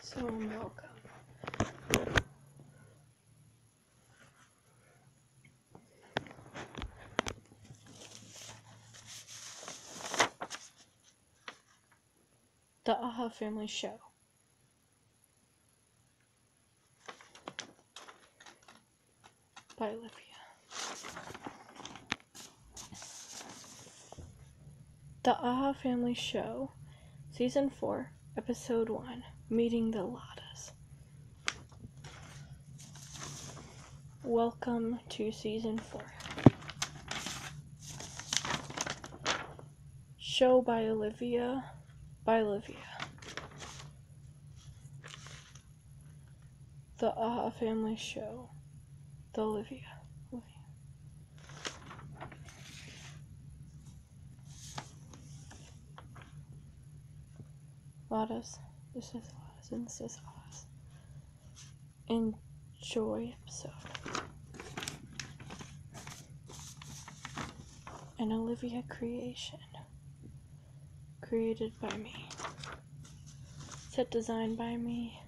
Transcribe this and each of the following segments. So welcome. The Aja Family Show. By Olivia. The Aja Family Show, Season 4, Episode 1, Meeting the Ladas. Welcome to Season 4. Show by Olivia. The Aja Family Show. Ladas. This is Ladas and this is Ajas. Enjoy episode. An Olivia creation. Created by me. Set design by me.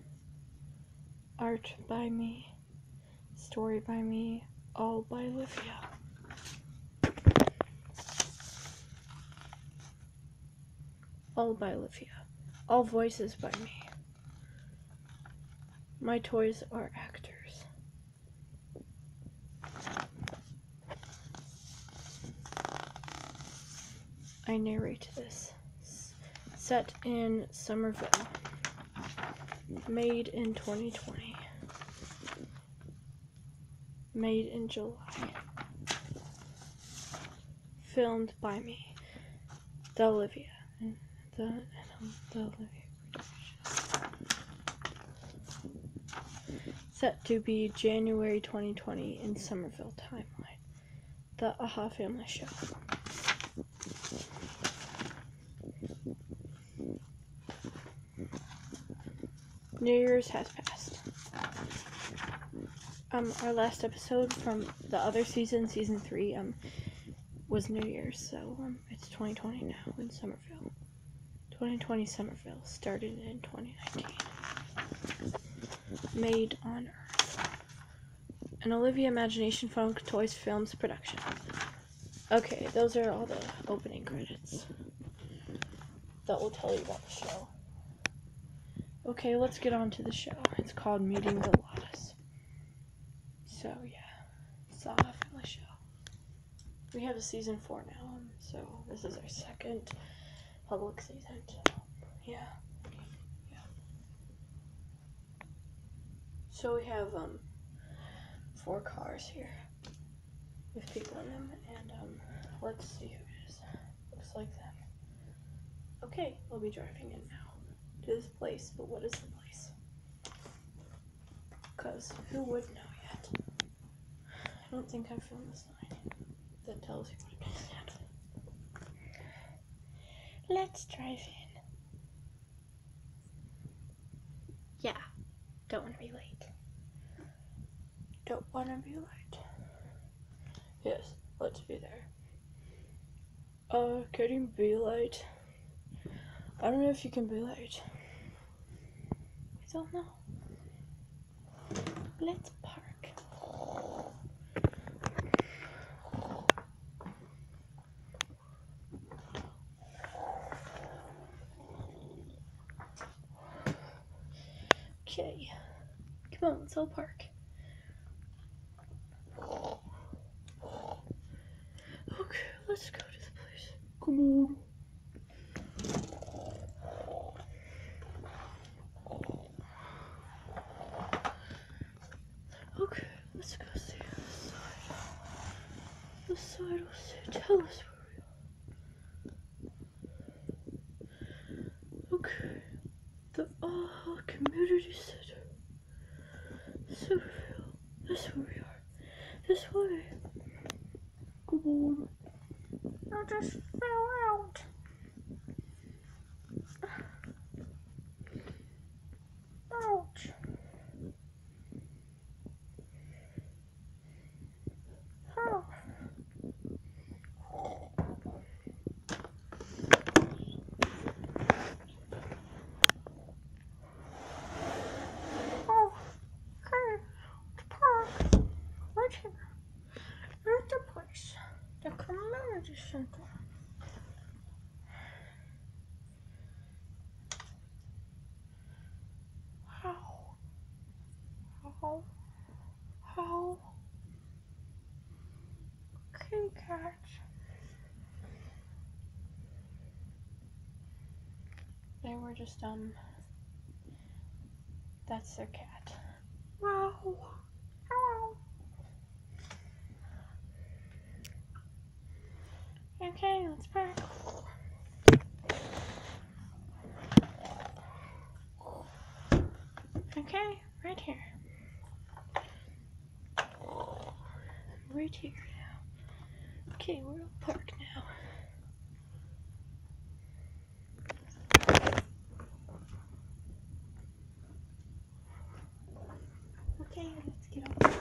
Art by me. Story by me. All by Olivia. All by Olivia. All voices by me. My toys are actors. I narrate this. Set in Somerville. Made in 2020. Made in July. Filmed by me. The Olivia. The Olivia production. Set to be January 2020 in Somerville timeline. The Aja Family Show. New Year's has passed. Our last episode from the other season, Season 3, was New Year's, so, it's 2020 now in Somerville. 2020 Somerville, started in 2019. Made on Earth. An Olivia Imagination Funk Toys Films production. Okay, those are all the opening credits that will tell you about the show. Okay, let's get on to the show. It's called Meeting the Ladas. So, yeah. It's our family show. We have a Season 4 now, so this is our second public season. So, yeah. So we have, 4 cars here with people in them, and, let's see who it is. Looks like them. Okay, we'll be driving in now. This place, but what is the place? Because who would know yet? I don't think I've found the sign that tells you what it is yet. Let's drive in. Yeah, don't want to be late. Don't want to be late. Yes, let's be there. Could you be late? I don't know if you can be late. I don't know. Let's park. Okay. Come on, let's all park. Okay, let's go to the place. Come on. Tell us where we are. Okay. The Aja Community Center. Somerville. That's where we are. This way. Come on. I just fell out. Ouch. Oh. just circle. How can cats they were just that's their cat. Wow. Hello. Okay, let's back. Okay, right here. Right here now. Okay, we're all parked now. Okay, let's get off.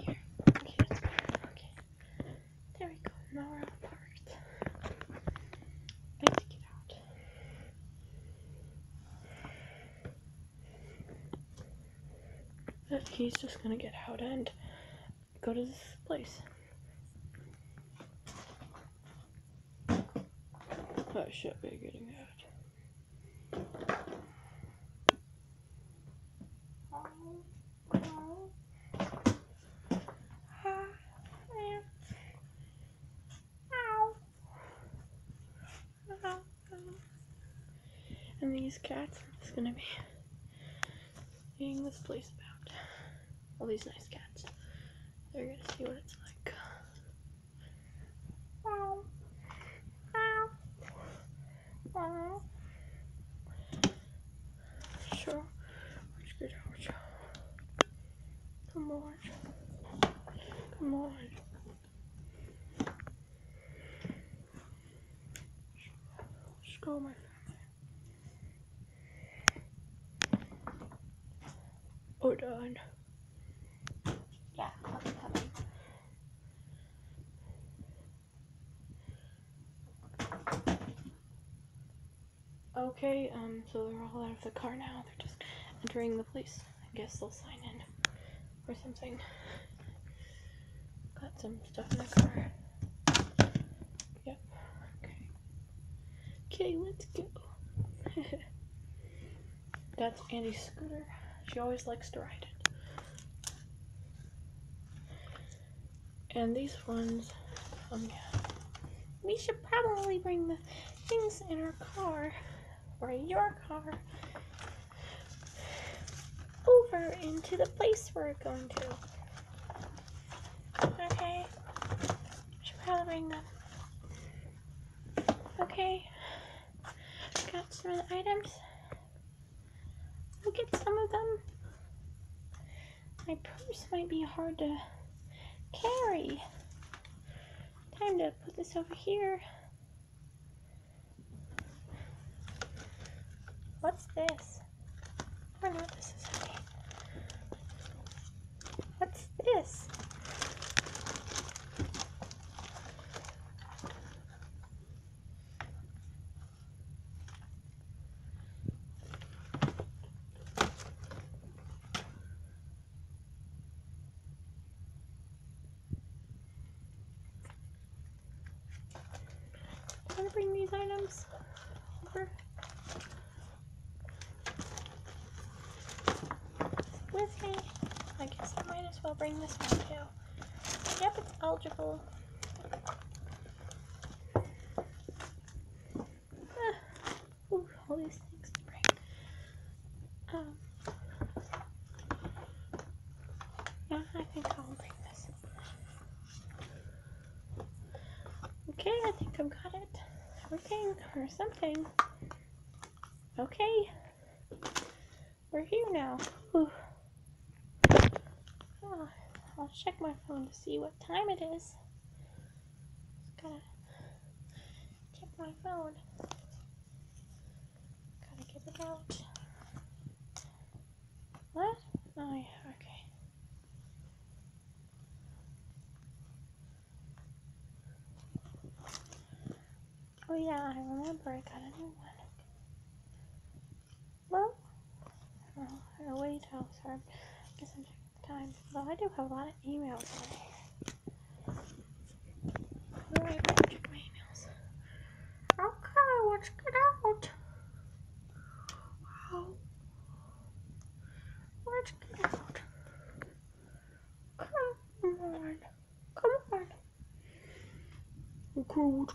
Here. Okay, that's better. Okay. There we go. Now we're all parked. Let's get out. That key's just gonna get out and go to this place. That should be getting out. And these cats are just gonna be seeing this place about. All these nice cats. They're gonna see what it's like. Sure. Come on. Come on. Let's go, my family. Oh, done. Yeah, that's coming. Okay, so they're all out of the car now. They're just entering the place. I guess they'll sign in or something. Got some stuff in the car. Yep. Okay. Okay, let's go. That's Annie's scooter. She always likes to ride it. And these ones, yeah. We should probably bring the things in our car, or your car, over into the place we're going to. Okay. Should probably bring them. Okay. Got some of the items. We'll get some of them. My purse might be hard to carry. Time to put this over here. What's this? I don't know what this is. What's this? I'm gonna bring these items over with me. I guess I might as well bring this one too. Yep, it's eligible. Ooh, all these things to bring. Yeah, I think I'll bring this. Okay, I think I've got it. Everything or something. Okay. We're here now. Ooh. I'll check my phone to see what time it is. Just gotta check my phone. Gotta get it out. What? Oh yeah, okay. Oh yeah, I remember I got a new one. Well, oh, wait, oh, sorry. I guess I'm checking the time. Well, I do have a lot of emails on here. cold.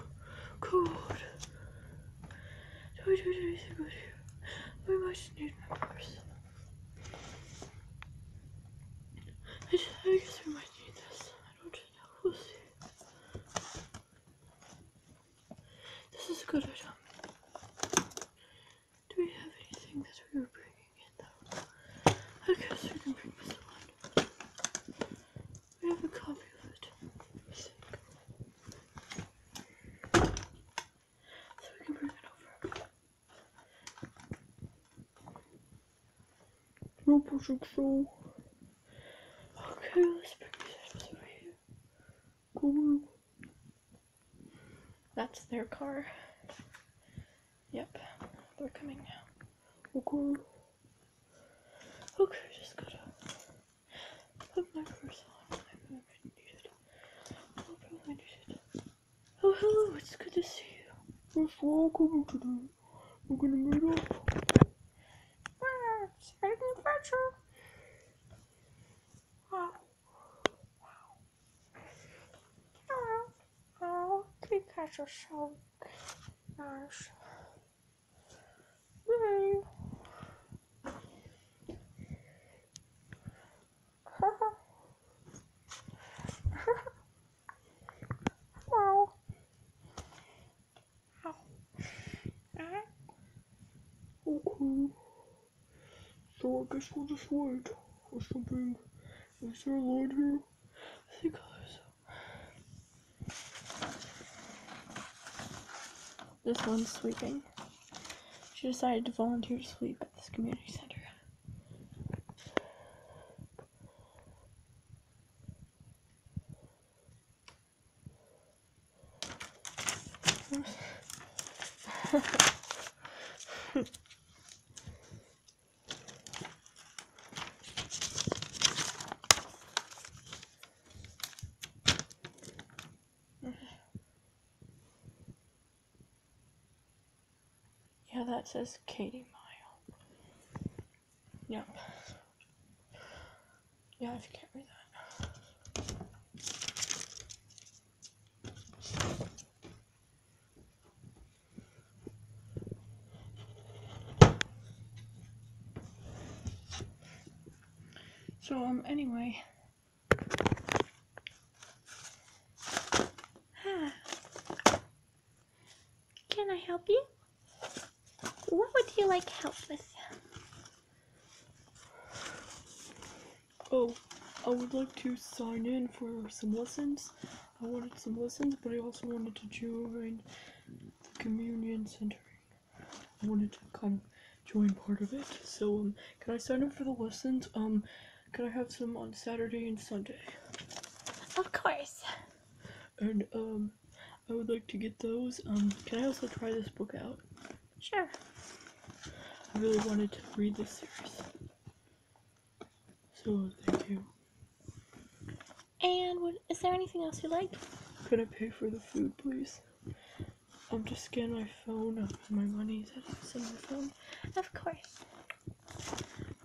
I just need my purse. I guess we might need this. I don't know. We'll see. This is a good item. Do we have anything that we were bringing in though? I guess we can bring this one. We have a copy of it, I think. So we can bring it over. No pushing so. Okay, let's bring these items over here. Cool. That's their car. Yep, they're coming now. Okay. Okay, just gotta put my purse on. I probably need it. Oh, hello, it's good to see you. We're all coming today. We're gonna meet up. Speaking picture. Wow. Cookie Cats are so nice. Yay. Wow. Okay. So I guess we'll just wait or something. Is there a line here? I think there is. This one's sweeping. She decided to volunteer to sweep at this community center. Yeah, that says Katie Mile. Yep. Yeah, if you can't read that. So, anyway. Can I help you? What would you like help with? Oh, I would like to sign in for some lessons. I wanted some lessons, but I also wanted to join the communion center. I wanted to come join part of it. So, can I sign up for the lessons? Can I have some on Saturday and Sunday? Of course. And, I would like to get those. Can I also try this book out? Sure. I really wanted to read this series. So, thank you. And is there anything else you like? Could I pay for the food, please? Just scan my phone. My money is on my phone. Of course.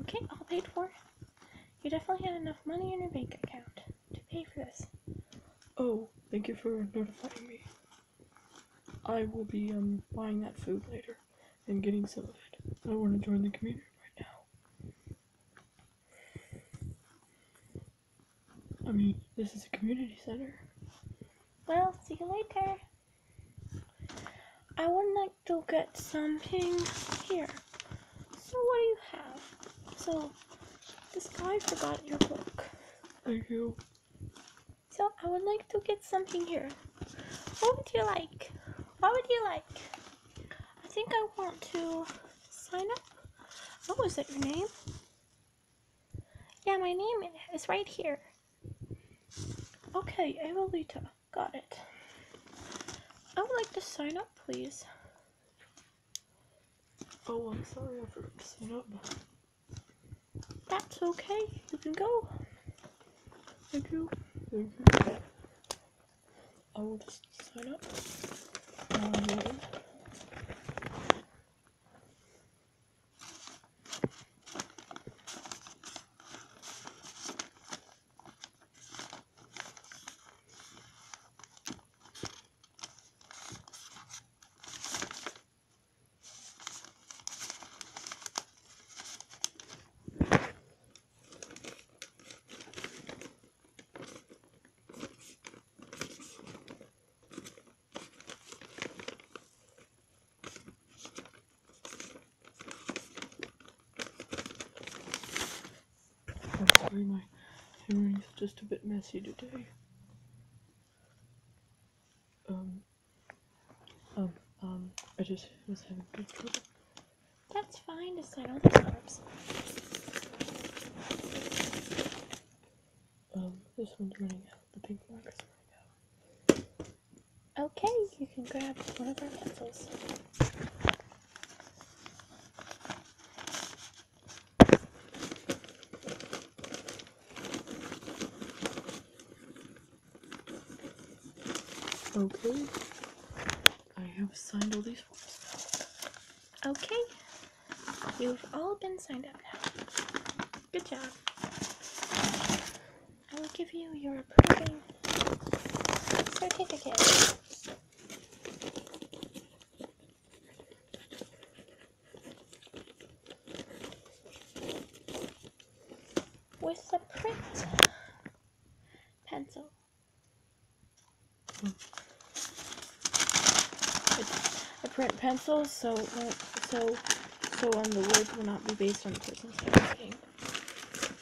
Okay, all paid for. You definitely had enough money in your bank account to pay for this. Oh, thank you for notifying me. I will be buying that food later and getting some of it. I want to join the community right now. I mean, this is a community center. Well, see you later. I would like to get something here. So what do you have? So, this guy forgot your book. Thank you. So, I would like to get something here. What would you like? What would you like? I think I want to sign up. Oh, is that your name? Yeah, my name is right here. Okay, Ava Lita. Got it. I would like to sign up, please. Oh, I'm sorry I forgot to sign up. That's okay. You can go. Thank you. Thank you. I will just sign up. Henry's just a bit messy today. I just was having good food. That's fine to sign all the carbs. This one's running out. The pink marker's running out. Okay, you can grab one of our pencils. Okay, I have signed all these forms now. Okay, you've all been signed up now. Good job. I will give you your approving certificate. With the print pencil. A print pencil, so on the words will not be based on the person's handwriting.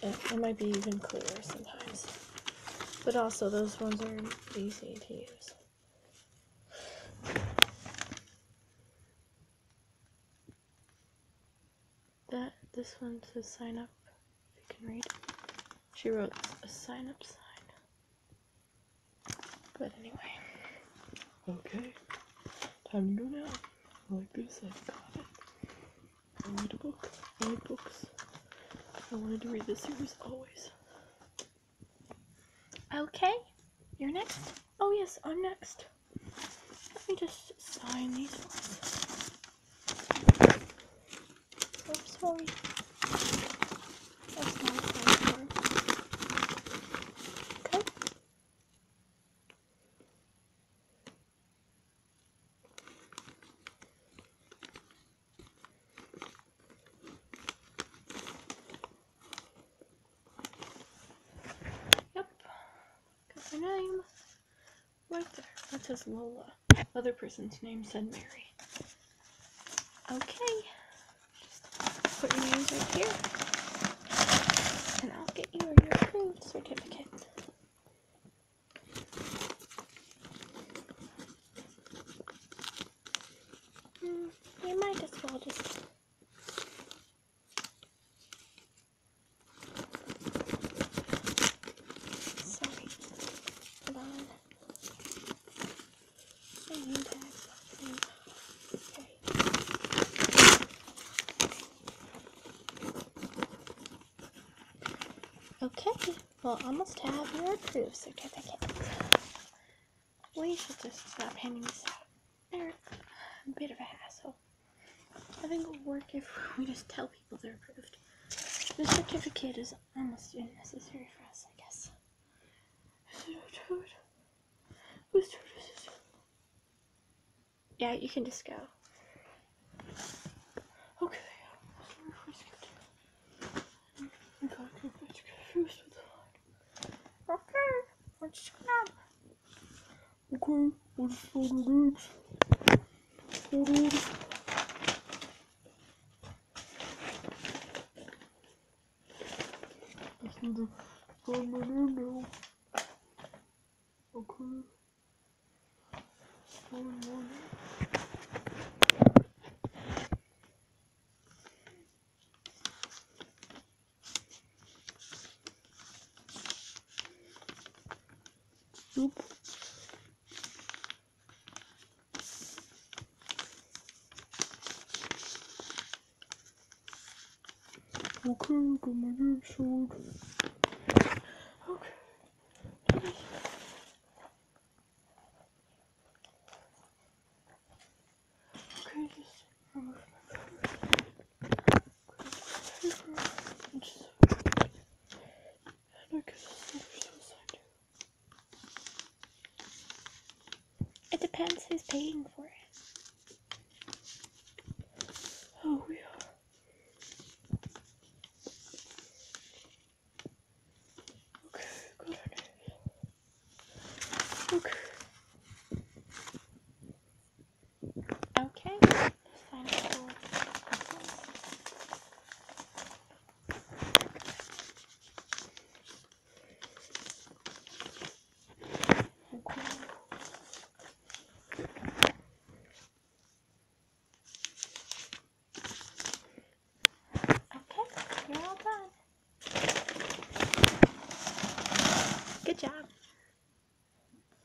It might be even clearer sometimes. But also, those ones are easy to use. This one says sign up, if you can read. She wrote a sign up sign. But anyway. Okay. Time to go now. Like this, I've got it. I need a book. I need books. I wanted to read this series always. Okay, you're next. Oh yes, I'm next. Let me just sign these ones. Oops, sorry. That's not a sign for. Okay. Name right there. That says Lola. Other person's name said Mary. Okay. Just put your names right here. And I'll get you your approved certificate. You might as well just we'll almost have your approved certificate. We should just stop handing this out. They're a bit of a hassle. I think it'll work if we just tell people they're approved. The certificate is almost unnecessary for us, I guess. Whose turn is it? Yeah, you can just go. Okay. We gotta get back together first. Okay, let's grab. Okay, let's start our legs. I just need to find my name now. Okay. Find my name. Okay, got my name showed. Okay. Okay, just remove my paper. And just... And I guess it's over suicide. It depends who's paying for it. Oh, we are.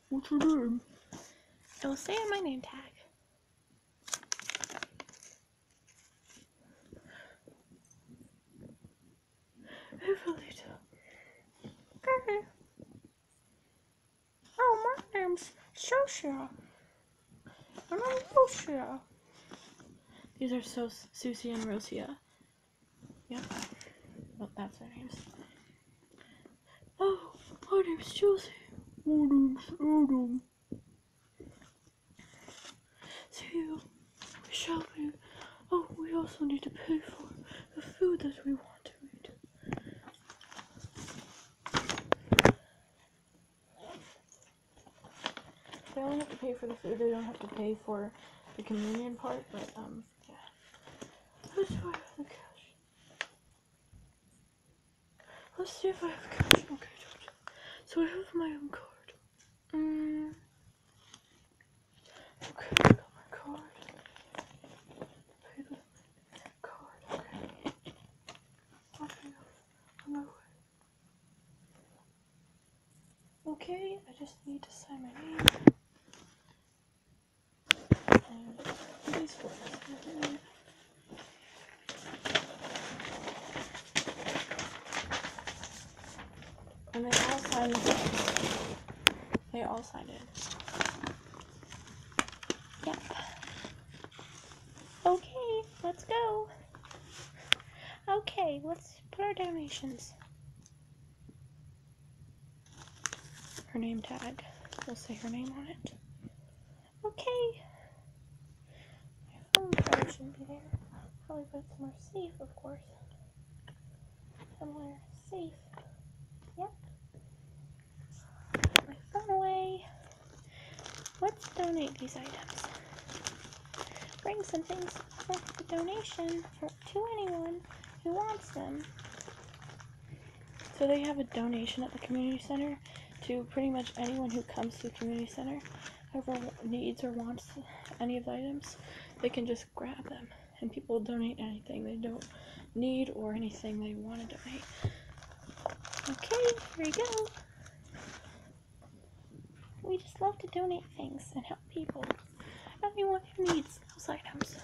What's your name? It will say on my name tag. Ava Lita. Okay. Oh, my name's Sosia. And I'm Rosia. These are Susia and Rosia. Yep. Well, that's their names. Oh, my name's Josie. My name's Adam. So, we shall be. Oh, we also need to pay for the food that we want to eat. They only have to pay for the food, they don't have to pay for the communion part, but, yeah. Let's see if I have the cash. Let's see if I have cash. Okay, so I have my own card. Okay, I got my card. Pay with my card, okay. I'll pay off on my way. Okay, I just need to sign my name. And they all signed it. They all signed it. Yep. Okay, let's go. Okay, let's put our donations. Her name tag. We'll say her name on it. Okay. Shouldn't be there. Probably put somewhere safe, of course. Somewhere safe. Yep. Put my phone away. Let's donate these items. Bring some things for the donation to anyone who wants them. So they have a donation at the community center to pretty much anyone who comes to the community center. Whoever needs or wants any of the items, they can just grab them, and people will donate anything they don't need or anything they want to donate. Okay, here we go. We just love to donate things and help people. Anyone who needs those items.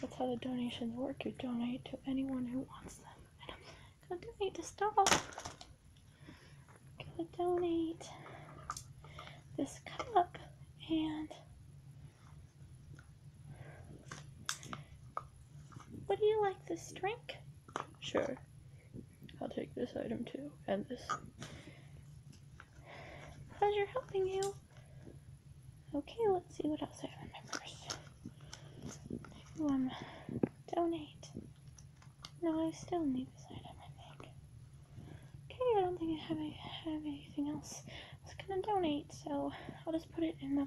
That's how the donations work. You donate to anyone who wants them. And I'm gonna donate this doll. I'm gonna donate this cup and what do you like this drink? Sure. I'll take this item too and this. Pleasure helping you. Okay, let's see what else I have in my purse. Donate. No, I still need this item, I think. Okay, I don't think I have anything else. I was gonna donate, so I'll just put it in the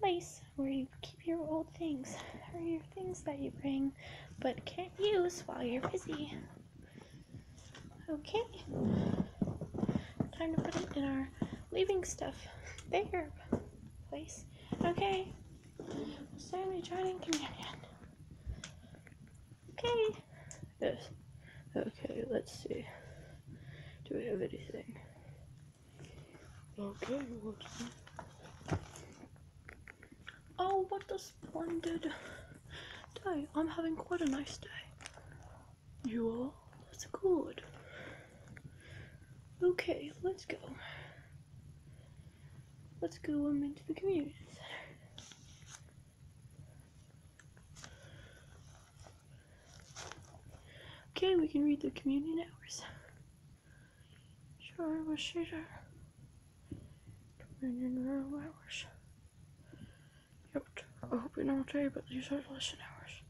place where you keep your old things, or your things that you bring but can't use while you're busy. Okay, time to put it in our leaving stuff there place. Okay, certainly joining communion. Okay, yes, okay, let's see, do we have anything? Okay, what's that? Oh, what a splendid day. I'm having quite a nice day. You are? That's good. Okay, let's go. Let's go into the community center. Okay, we can read the communion hours. Sure, we'll shoot her. Hours. Yep, I hope you know today, but these are lesson hours.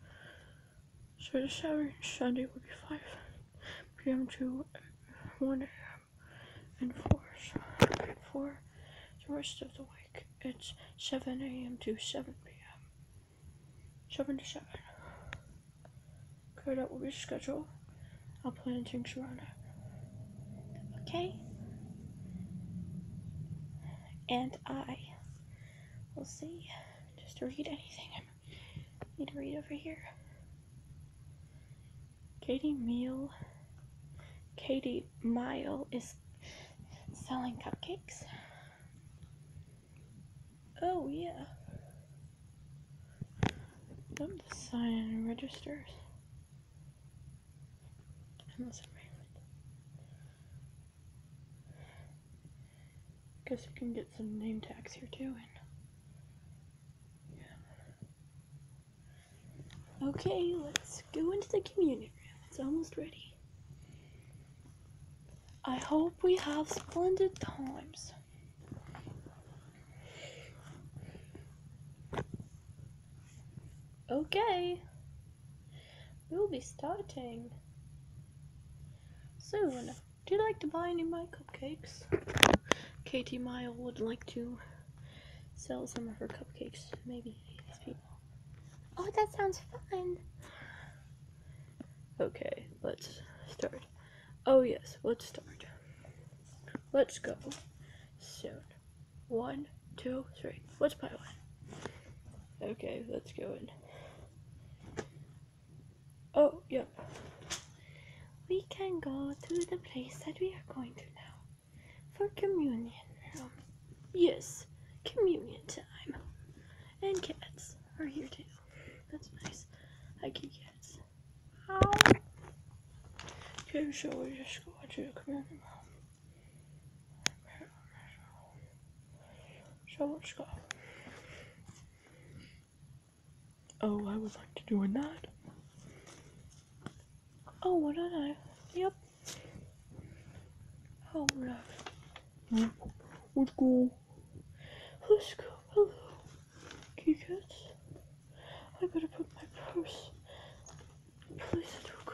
So this Saturday and Sunday would be 5 p.m. to 1 a.m. and 4 the rest of the week. It's 7 a.m. to 7 p.m. 7 to 7. Okay, that will be scheduled. I'll plan things around it. Okay. And I will see, just to read anything I need to read over here. Katie Mile is Selling cupcakes. Oh, yeah. Don't sign any registers. Unless I'm right. Guess you can get some name tags here too. And yeah. Okay, let's go into the community room. It's almost ready. I hope we have splendid times. Okay, we'll be starting soon. Do you like to buy any of my cupcakes? Katie Mile would like to sell some of her cupcakes to maybe these people. Oh, that sounds fun. Okay, let's start. Oh yes, let's start. Let's go soon. 1, 2, 3. Let's buy one. Okay, let's go in. Oh, yep. We can go to the place that we are going to now for communion room. Yes, communion time. And cats are here too. That's nice. I keep cats. Ow. Okay, so we just go to the communion room. So let's go. Oh, I would like to do a nod. Oh, what did I? Yep. Oh, love. Let's go. Let's go. Hello. Kitty cats. I better put my purse in the place it will go.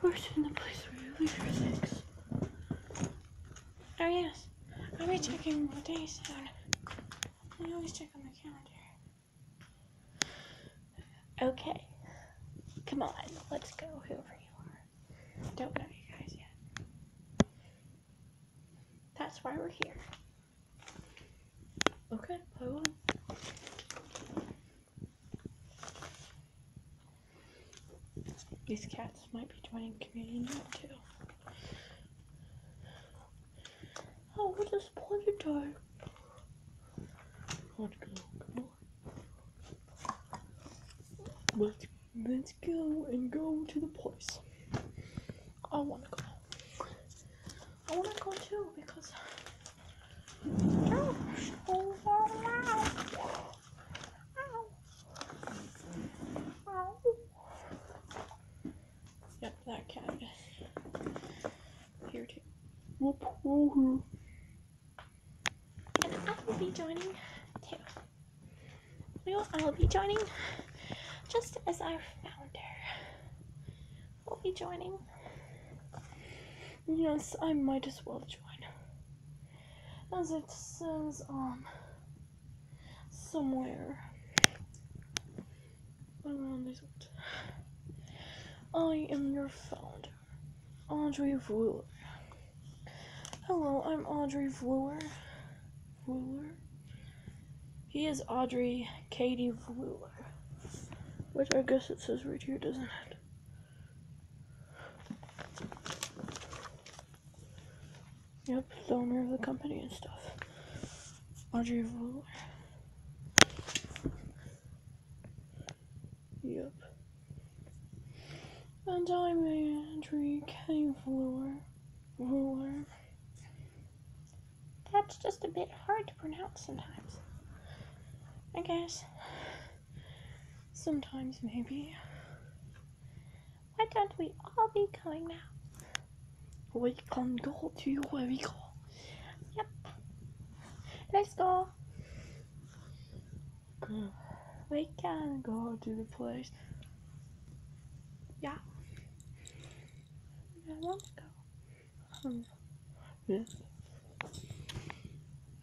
First in the place where you leave your things. Oh, yes. I'll be checking what day is down. I always check on my calendar. Okay. Come on, let's go, whoever you are. Don't know you guys yet. That's why we're here. Okay, play one. These cats might be joining community now, too. Oh, what a splendid time. Let's go, come on. Let's go and go to the place. I want to go. I want to go too because. Ow! Oh, wow. Ow! Ow! Yep, that cat is here too. Whoop! Woohoo! And I will be joining too. I'll be joining. Just as our founder will be joining. Yes, I might as well join. As it says, somewhere around these words. I am your founder, Audrey Vlewer. Hello, I'm Audrey Vlewer. He is Audrey Katie Vlewer. Which I guess it says right here, doesn't it? Yep, the owner of the company and stuff. Audrey Vlewer. Yep. And I'm Audrey K. Vlewer. That's just a bit hard to pronounce sometimes. I guess. Sometimes, maybe. Why don't we all be going now? We can go to where we go. Yep. Let's go. Good. We can go to the place. Yeah. I want to go. Yes.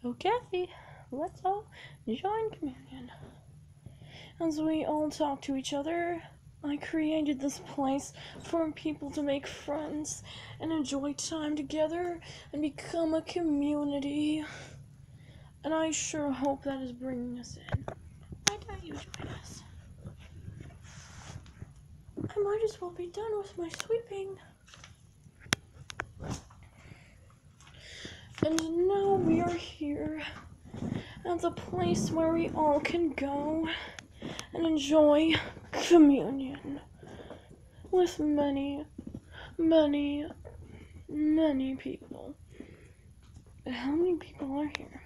Okay. Let's all join communion. As we all talk to each other, I created this place for people to make friends and enjoy time together and become a community. And I sure hope that is bringing us in. Why don't you join us? I might as well be done with my sweeping. And now we are here at the place where we all can go and enjoy communion with many people. How many people are here?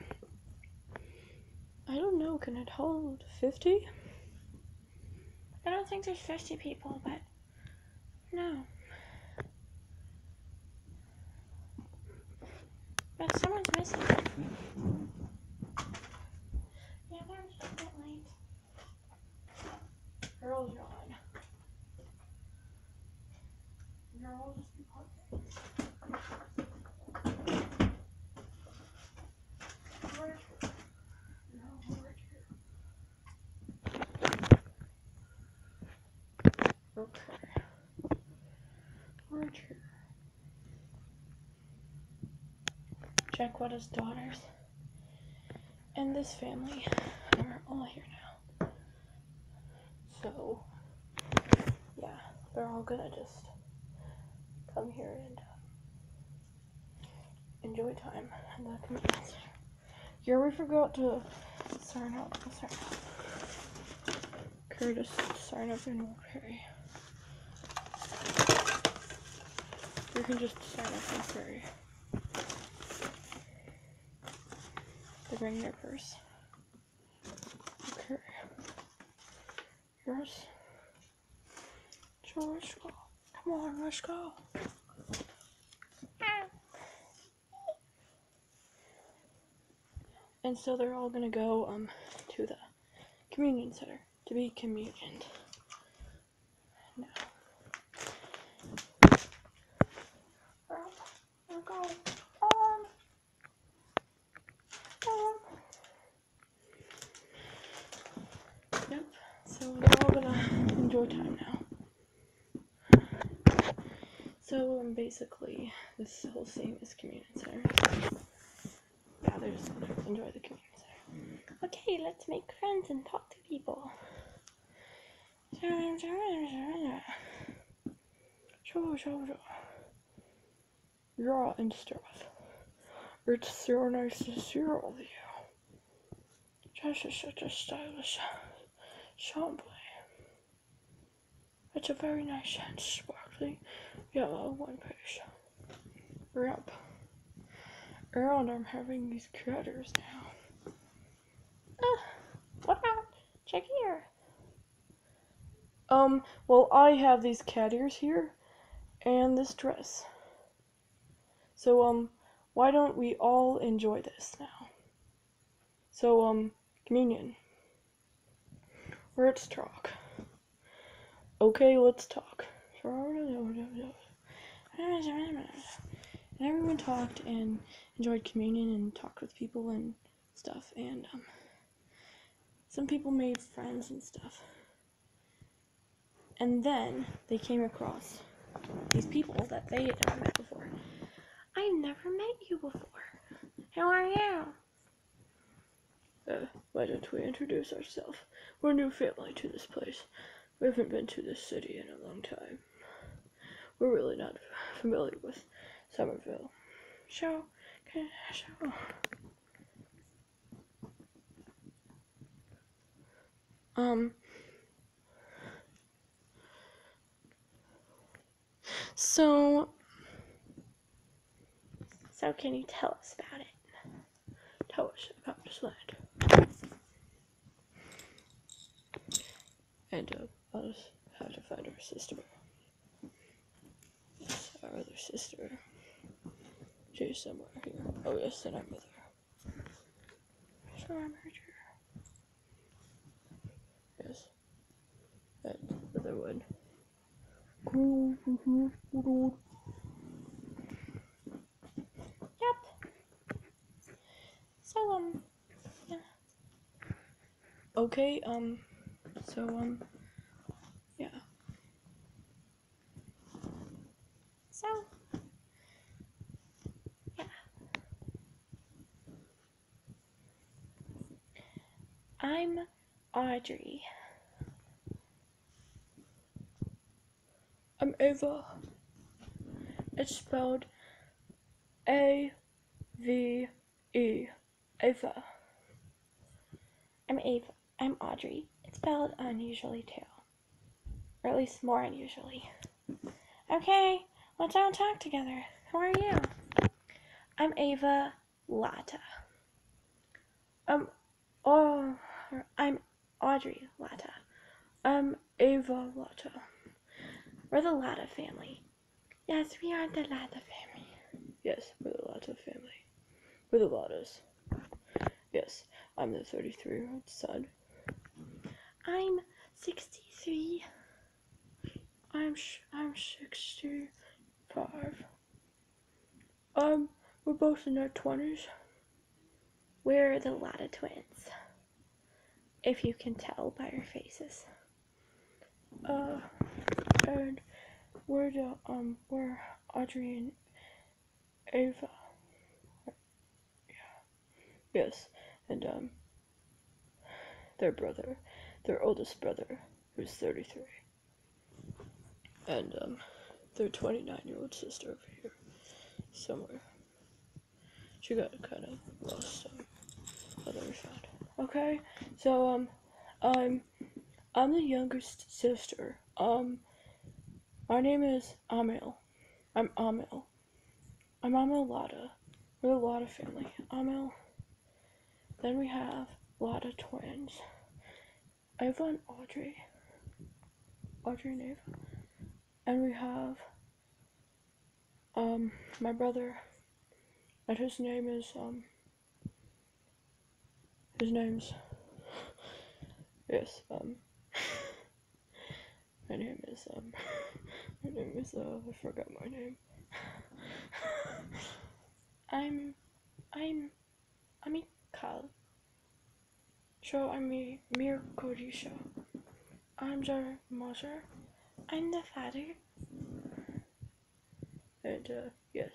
I don't know, can it hold 50? I don't think there's 50 people, but no. But someone's missing. The alarm's just that late. Girls are on. Girls just be perfect. No, we're here. Okay. We're here. Jaquetta's daughters and this family are all here now. So, yeah, they're all gonna just come here and enjoy time in the community center. Yeah, we forgot to sign up. Curtis, sign up in Woodbury. You can just sign up in Woodbury. They bring their purse. Okay. Yours. George, go. Come on, let's go. And so they're all gonna go to the communion center to be communioned. No. Girl, we're going. Yep, so they're all gonna enjoy time now. So basically, this whole scene is community center. Yeah, they're just gonna enjoy the community center. Okay, let's make friends and talk to people. Yeah, and stuff. It's so nice to see all of you. Just such a stylish Chambly. It's a very nice and sparkling yellow one piece. Yep. And I'm having these critters now. What about? Check here. Well, I have these cat ears here and this dress. So, why don't we all enjoy this now? So, communion. Let's talk. Okay, let's talk. And everyone talked and enjoyed communion and talked with people and stuff. And some people made friends and stuff. And then they came across these people that they had never met before. I've never met you before. How are you? Why don't we introduce ourselves? We're a new family to this place. We haven't been to this city in a long time. We're really not familiar with Somerville. So, So can you tell us about it? Tell us about this land. And I'll just have to find our sister. Yes, our other sister. She's somewhere here. Oh yes, and I'm with her. So I'm right here. Yes. And the other one. Yep. So yeah. Okay, so, yeah. So, yeah. I'm Audrey. I'm Ava. It's spelled A V-E. Ava. I'm Ava. I'm Audrey. It's spelled unusually, too. Or at least more unusually. Okay, let's all talk together. Who are you? I'm Ava Lada. I'm Audrey Lada. I'm Ava Lada. We're the Lada family. Yes, we are the Lada family. Yes, we're the Lada family. We're the Ladas. Yes, I'm the 33-year-old son. I'm 63. I'm 65. We're both in our 20s. We're the Lada twins. If you can tell by our faces. And we're the, we're Audrey and Ava. Yeah. Yes, and, their brother, their oldest brother, who's 33. And, their 29-year-old sister over here, somewhere. She got kind of lost, I never found. Okay, so, I'm the youngest sister. My name is Amel. I'm Amel. I'm Amel Lada. We're the Lada family. Amel. Then we have Lada twins. Ava and Audrey. Audrey and Ava. And we have, my brother, and his name is, I forgot my name. I'm Mikal. So I'm Mircolisa. I'm their mother. I'm the father. And, yes.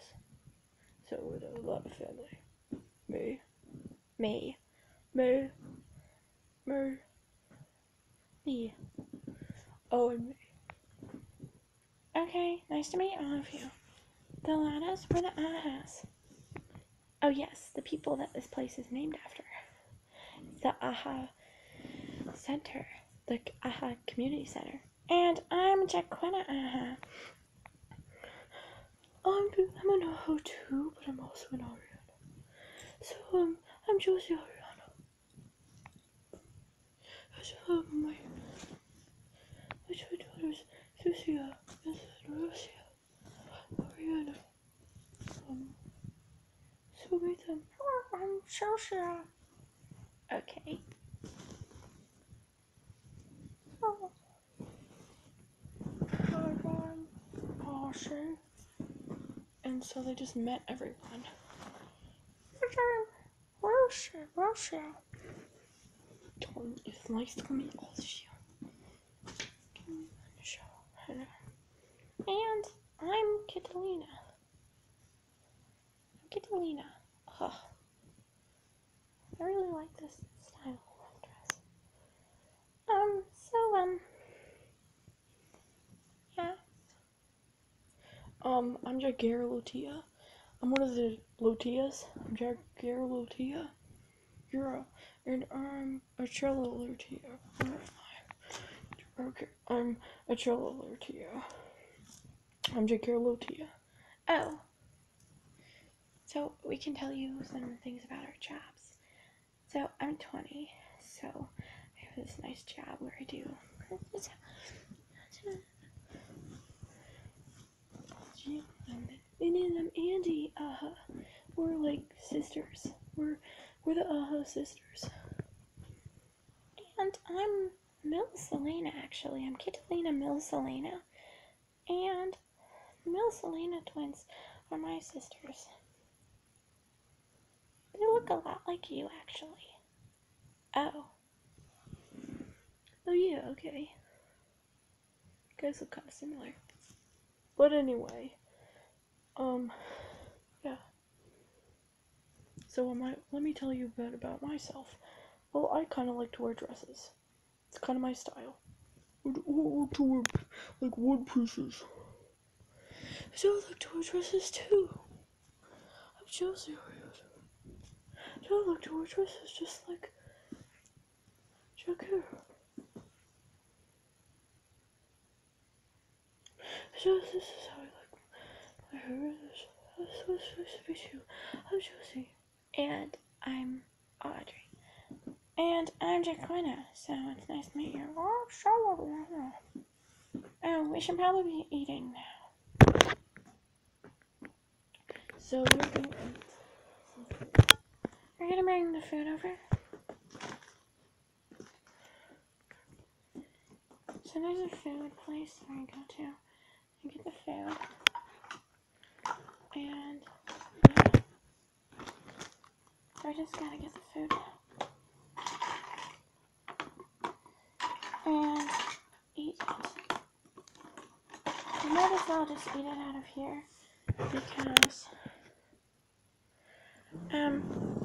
So we're the Lada family. Me. Oh, and me. Okay, nice to meet all of you. The Ladas were the Ajas. Oh yes, the people that this place is named after. The Aja Center. The Aja Community Center. And I'm Jaquena Aja. I'm an Ajo too, but I'm also an Ariana. So, I'm Josie Ariana. My two daughters, Susia and Rosia. Ariana. So meet them. I'm Sosia. Okay. Oh. I'm Asher. And so they just met everyone. Rosia. It's nice to meet all of you. And I'm Catalina. Oh, I really like this style of dress. Yeah. I'm Jaguer Lotia. I'm one of the Lotias. I'm Jaguer Lotia. I'm Achella Lotia. Where am I? Okay, I'm Achella Lotia. I'm Jaguer Lotia. Oh. So, we can tell you some things about our jobs. So, I'm 20. So, I have this nice job where I do... And then I'm Andy, Aja. We're like sisters. We're the Aja sisters. And I'm Melisalena, actually. I'm Catalina Melisalena. And the Melisalena twins are my sisters. They look a lot like you, actually. Oh yeah, okay. You guys look kind of similar. But anyway, yeah. So let me tell you a bit about myself. Well, I kind of like to wear dresses. It's kind of my style. I like to wear, like, one pieces. So I like to wear dresses, too. I Josie, don't look to her dresses just like Jaguer. Josie, this is how I like my hair. I'm so supposed to be too. I'm Josie. And I'm Audrey. And I'm Jaquena, so it's nice to meet you. Oh, we should probably be eating now. So we're gonna bring the food over. So there's a food place that I go to and get the food. And I just gotta get the food and eat it. I might as well just eat it out of here because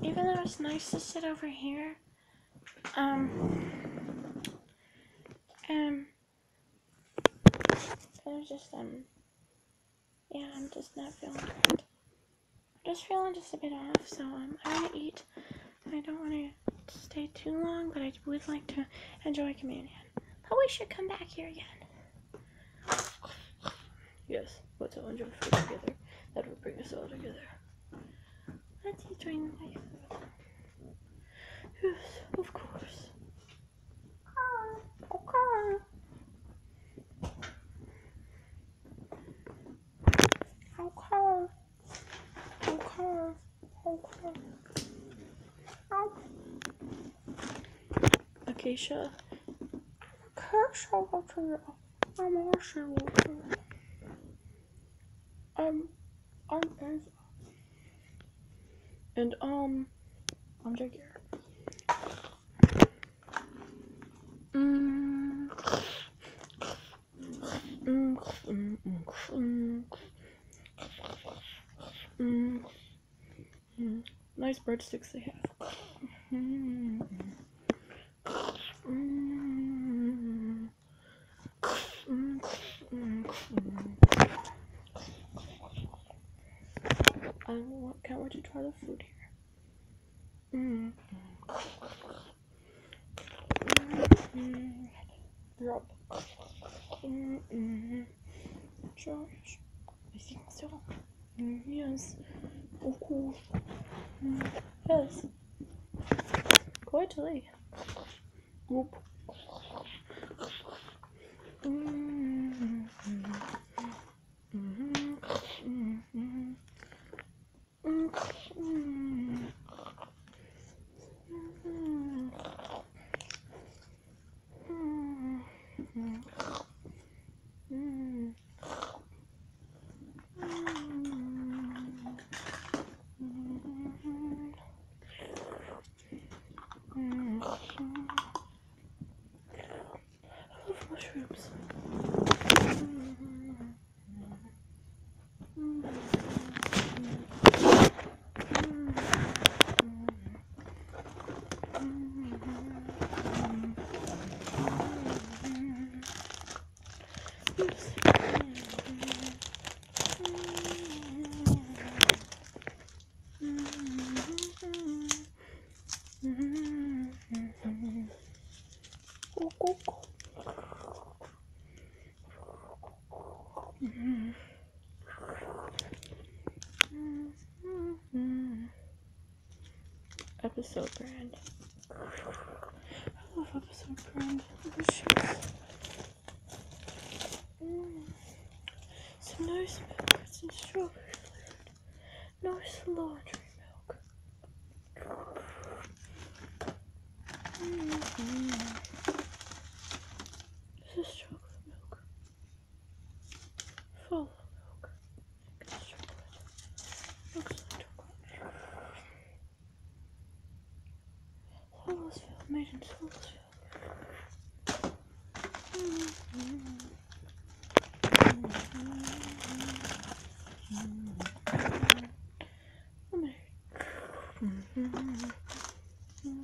even though it's nice to sit over here, there's just yeah, I'm just not feeling good. I'm just feeling just a bit off, so I'm gonna eat. I don't want to stay too long, but I would like to enjoy communion. But we should come back here again. Yes, let's all enjoy food together. That would bring us all together. Let's enjoy life. Yes, of course. Okay. Okay. Okay. Okay. Keisha. I'm Ava. And I'm Jaguer. Nice breadsticks they have. Can't wait to try the food here. Drop. Josh, I think so. Yes. Of course. Yes. Quite late. Whoop. Episode brand. I love episode brand. Some nice milk, some strawberry flavored. Nice laundry milk. This is chocolate milk. Full milk. It's chocolate. Looks like made in Somerville. I'm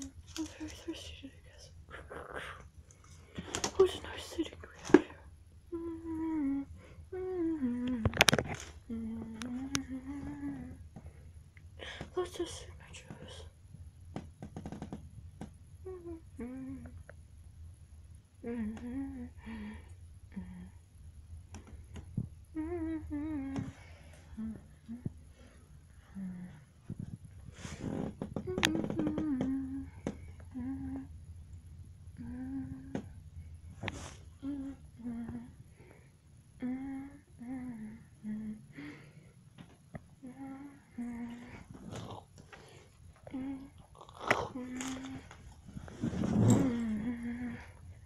very thirsty today, guys. What a nice city we have here. lots of signatures.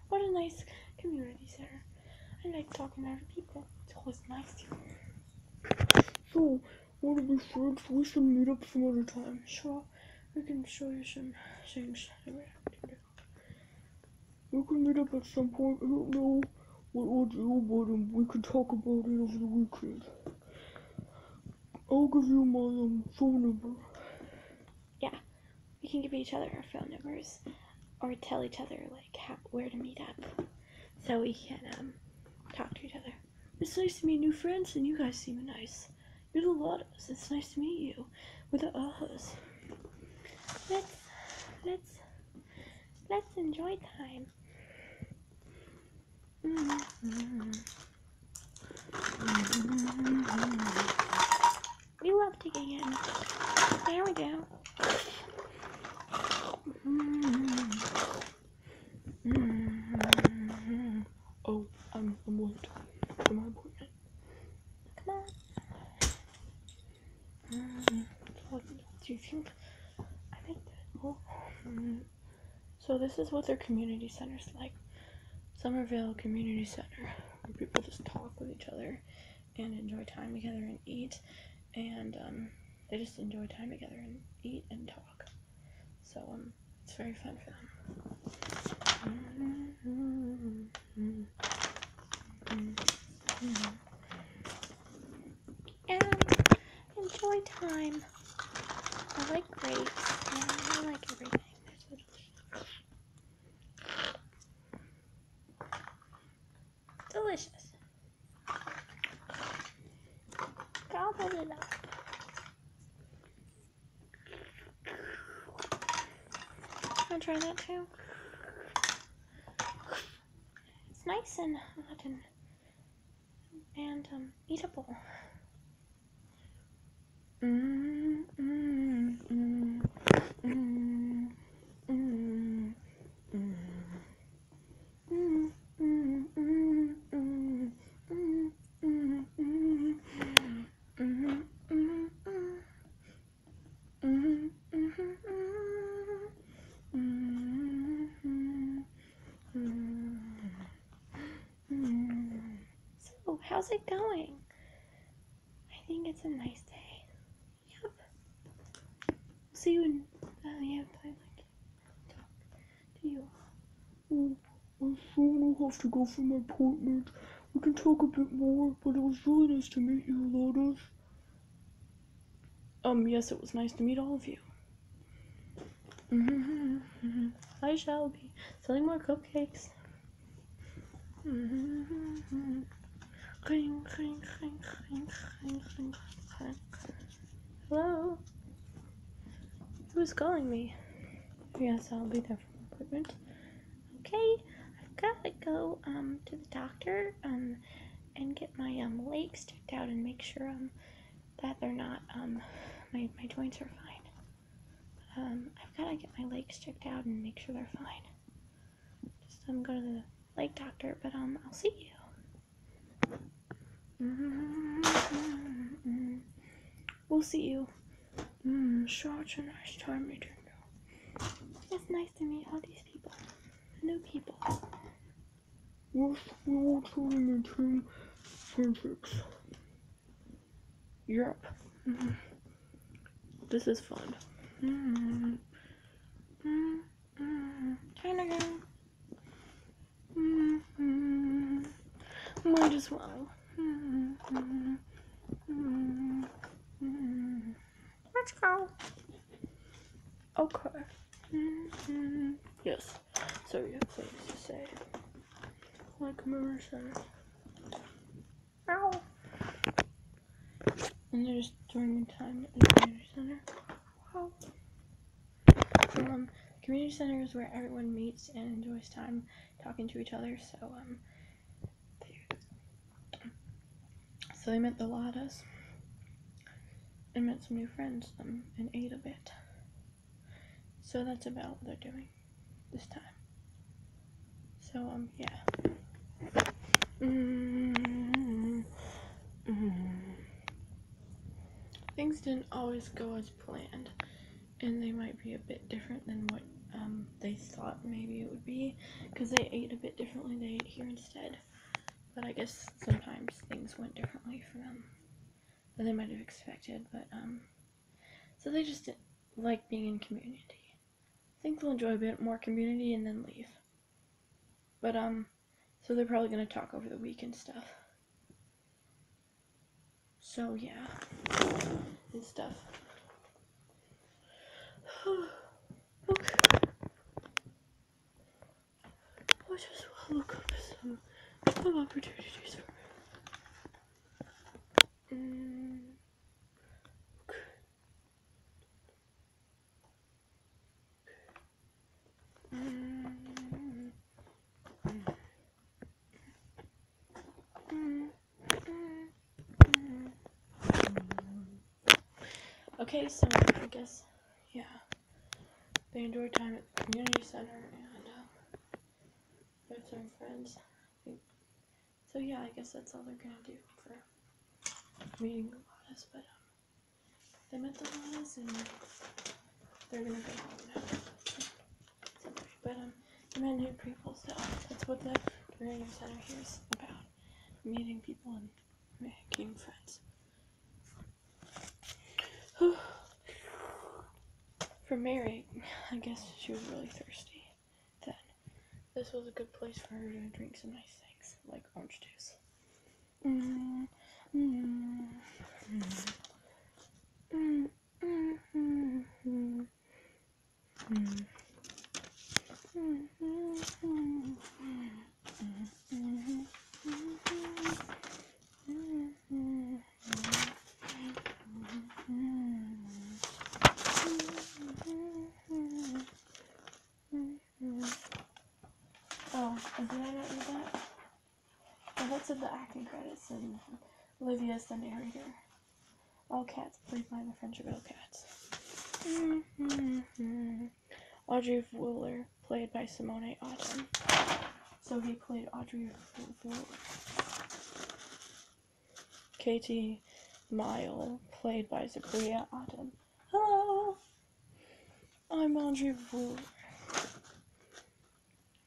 What a nice community center. I like talking to other people. It's always nice here. So, what are we friends? We should meet up some other time. Sure, we can show you some things. We can meet up at some point. I don't know what we'll do, but we can talk about it over the weekend. I'll give you my phone number. Yeah, we can give each other our phone numbers, or tell each other like how, where to meet up, so we can talk to each other. It's nice to meet new friends, and you guys seem nice. You're the Ladas. It's nice to meet you. We're the Ajas. Let's enjoy time. We love digging in. There we go. Oh, I'm late for my appointment. Come on. Do you think I make that? Oh. So this is what their community center's like. Somerville Community Center, where people just talk with each other and enjoy time together and eat, and they just enjoy time together and eat and talk. So it's very fun for them. And enjoy time. I like grapes. Yeah, I like everything. Delicious. Gobble it up. Wanna try that too? It's nice and hot and eatable. How's it going? I think it's a nice day. Yep. See you in. Yeah, play like talk to you all. Oh, I soon will have to go for my appointment. We can talk a bit more, but it was really nice to meet you, Ladas. Yes, it was nice to meet all of you. I shall be selling more cupcakes. Hello? Who's calling me? Yes, I'll be there for an appointment. Okay, I've gotta go to the doctor and get my legs checked out and make sure that they're not my joints are fine. I've gotta get my legs checked out and make sure they're fine. Just go to the leg doctor, but I'll see you. We'll see you. Such a nice time we turned out. It's nice to meet all these people. New people. Yes, we will try to maintain friendships. Europe. This is fun. China girl. Might as well. Let's go. Okay. Yes. So you have things to say. Like Murray said. Ow. And they're just during the time at the community center. Community center is where everyone meets and enjoys time talking to each other, so they met the Ladas and met some new friends and ate a bit. So that's about what they're doing this time. So yeah. Things didn't always go as planned, and they might be a bit different than what they thought maybe it would be, because they ate a bit differently. They ate here instead, but I guess sometimes things went differently for them than they might have expected, but so they just didn't like being in community. I think they'll enjoy a bit more community and then leave, but so they're probably going to talk over the week and stuff. So yeah, and stuff. Okay. I just want to look up some opportunities for me. Okay. Okay, so I guess, yeah, they enjoyed time at the community center, and they have some friends, I think. So yeah, I guess that's all they're gonna do for meeting the Ladas, but they met the Ladas, and they're gonna go home now. But they met new people, so that's what the community center here is about, meeting people and making friends. For Mary, I guess she was really thirsty then. This was a good place for her to drink some nice things, like orange juice. The acting credits and Olivia's the narrator. All cats played by the Frenchville Cats. Audrey Vlewer played by Simone Autumn. So he played Audrey Vlewer. Katie Mile played by Zabria Autumn. Hello! I'm Audrey Vlewer.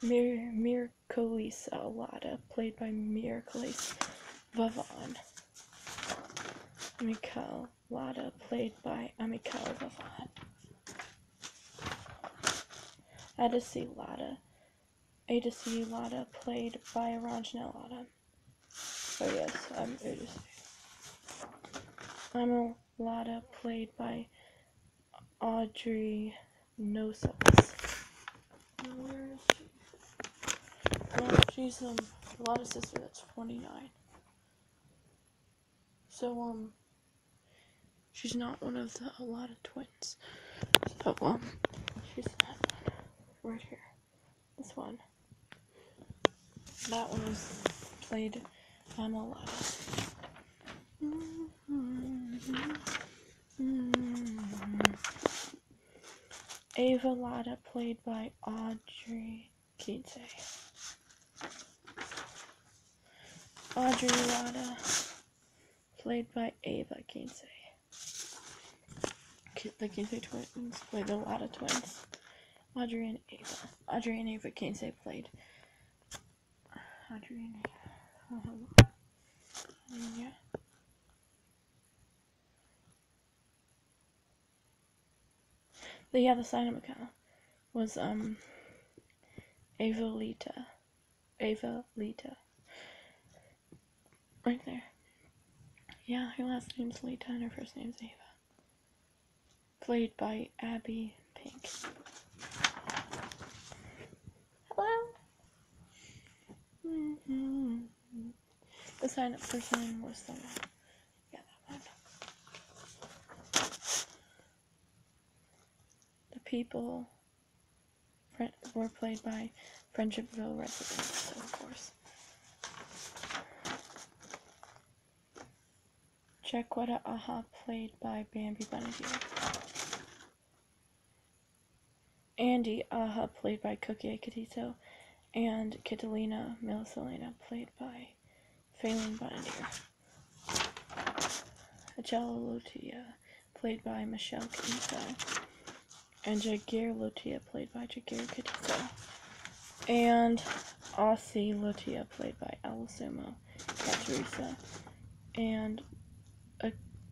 Mircolisa Vada, played by Mircolisa Vavon. Amel Lada, played by Amel Vavon. Ajas Lada, played by Aranjan Lada. Oh yes, I'm Ajas. Amel Lada, played by Audrey Nosos. Where is she? Oh, she's Lada's sister, that's 29. So she's not one of the Lada twins. So she's that one right here. This one. That one was played by Amel Lada. Ava Lada, played by Audrey Kinsey. Audrey Lada, played by Ava Kinsey. The Kinsey twins played the Lada twins. Audrey and Ava Kinsey played Audrey and Ava. Yeah. The sign of account was Ava Lita. Right there. Yeah, her last name's Lita and her first name's Ava. Played by Abby Pink. Hello! The sign-up person was the one. Yeah, that one. The people were played by Frenchville residents, of course. Jaquena Aja, played by Bambi Bonadio. Andy Aja, played by Cookie Catito. And Catalina Melisalena, played by Phelan Bonadir. Ajas Lotia, played by Michelle Cattito. And Jaguer Lotia, played by Jagger Cedito. And Aussie Lotia, played by Alessimo Teresa. And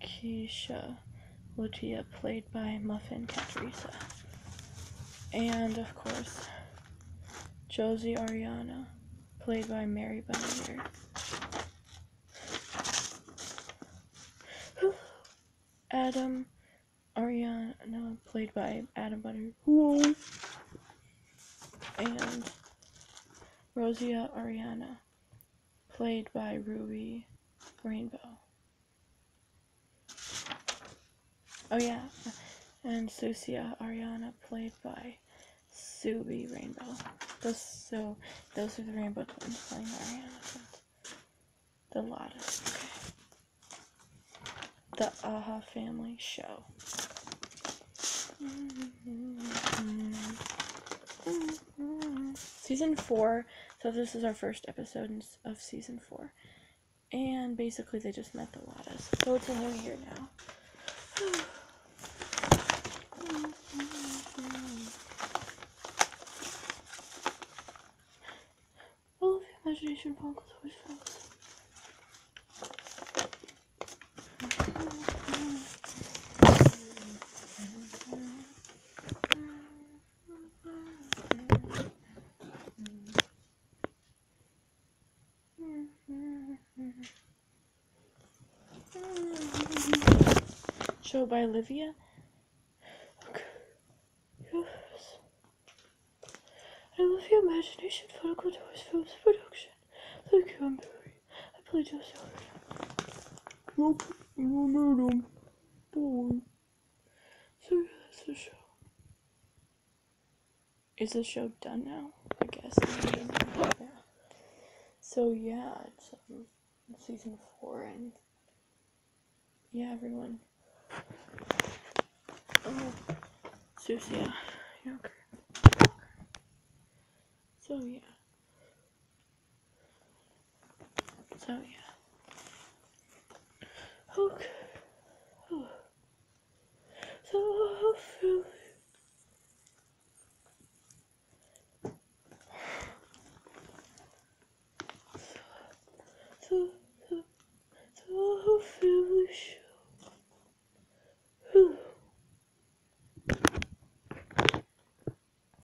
Keisha Lutea, played by Muffin Catarisa. And, of course, Josie Ariana, played by Mary Bunny Bear. Adam Ariana, played by Adam Butter. Whoa. And Rosia Ariana, played by Ruby Rainbow. Oh yeah, and Susia Ariana, played by Subi Rainbow. Those are the Rainbow Twins playing the Ariana Twins. The Ladas. Okay. The Aja Family Show. Season 4. So this is our first episode of Season 4. And basically they just met the Ladas. So it's a new year now. All of the imagination pockets always falls. Show by Olivia. I love your imagination, Follicle Toys Films Production. Thank you, I'm Barry. I played yourself. Nope, you won't know them. Don't worry. So yeah, that's the show. Is the show done now? I guess. Yeah. So yeah, it's season 4 and yeah, everyone. Oh, Susia. Yeah, okay. So yeah. Okay.